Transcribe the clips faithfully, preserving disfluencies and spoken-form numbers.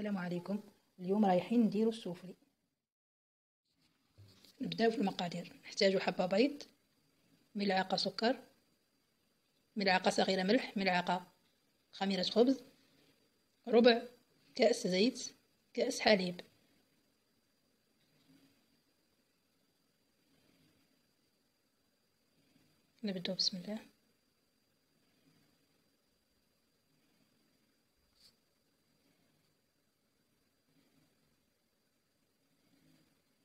السلام عليكم. اليوم رايحين نديرو السوفلي. نبداو في المقادير. نحتاجو حبه بيض، ملعقه سكر، ملعقه صغيره ملح، ملعقه خميره خبز، ربع كاس زيت، كاس حليب. نبداو بسم الله.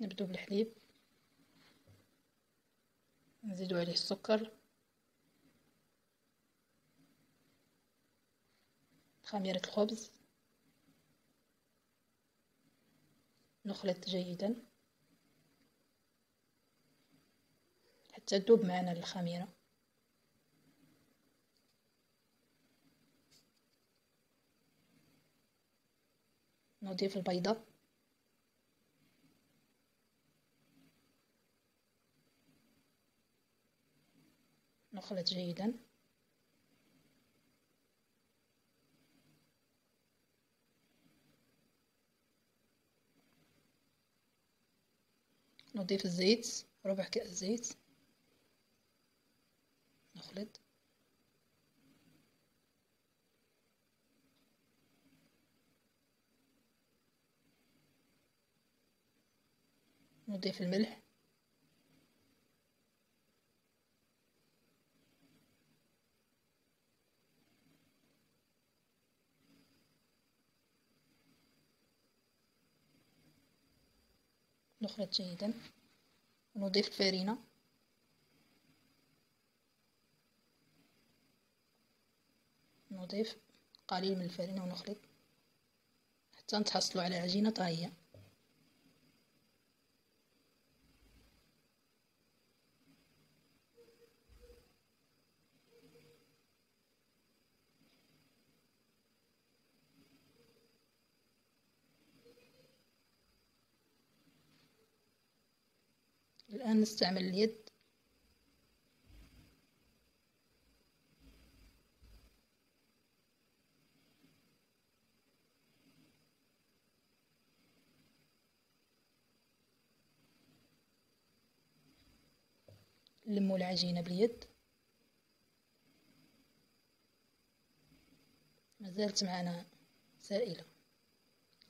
نبدو بالحليب، نزيدو عليه السكر، خميرة الخبز، نخلط جيدا حتى تذوب معنا الخميرة. نضيف البيضة، نخلط جيدا. نضيف الزيت، ربع كأس زيت، نخلط. نضيف الملح، نخلط جيدا. ونضيف الفارينة، نضيف قليل من الفارينة ونخلط حتى نتحصلوا على عجينة طرية. الآن نستعمل اليد نلمو العجينة باليد. مازالت معنا سائلة،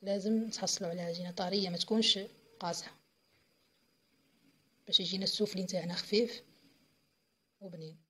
لازم تحصلوا على عجينة طرية ما تكونش قاصحة باش يجينا السوفلي نتاعنا خفيف وبنين.